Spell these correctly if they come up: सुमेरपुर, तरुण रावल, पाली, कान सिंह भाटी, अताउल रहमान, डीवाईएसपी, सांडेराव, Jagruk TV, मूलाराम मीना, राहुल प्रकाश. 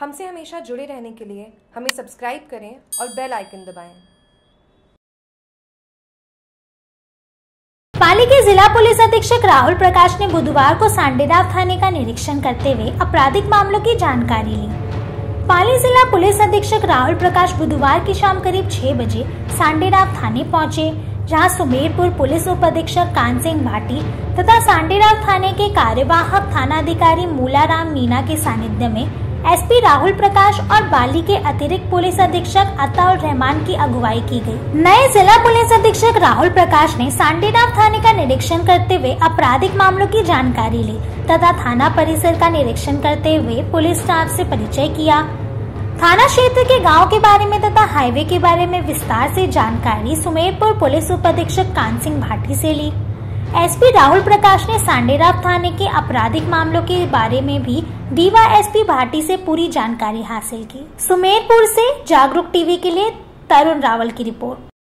हमसे हमेशा जुड़े रहने के लिए हमें सब्सक्राइब करें और बेल आइकन दबाएं। पाली के जिला पुलिस अधीक्षक राहुल प्रकाश ने बुधवार को सांडेराव थाने का निरीक्षण करते हुए आपराधिक मामलों की जानकारी ली। पाली जिला पुलिस अधीक्षक राहुल प्रकाश बुधवार की शाम करीब 6 बजे सांडेराव थाने पहुंचे, जहां सुमेरपुर पुलिस उप अधीक्षक कान सिंह भाटी तथा सांडेराव थाने के कार्यवाहक थानाधिकारी मूलाराम मीना के सानिध्य में एसपी राहुल प्रकाश और पाली के अतिरिक्त पुलिस अधीक्षक अताउल रहमान की अगुवाई की गई। नए जिला पुलिस अधीक्षक राहुल प्रकाश ने सांडेराव थाने का निरीक्षण करते हुए आपराधिक मामलों की जानकारी ली तथा थाना परिसर का निरीक्षण करते हुए पुलिस स्टाफ से परिचय किया, थाना क्षेत्र के गाँव के बारे में तथा हाईवे के बारे में विस्तार से जानकारी सुमेरपुर पुलिस उप अधीक्षक कान सिंह भाटी से ली। एसपी राहुल प्रकाश ने सांडेराव थाने के आपराधिक मामलों के बारे में भी डीवाईएसपी भाटी से पूरी जानकारी हासिल की। सुमेरपुर से जागरूक टीवी के लिए तरुण रावल की रिपोर्ट।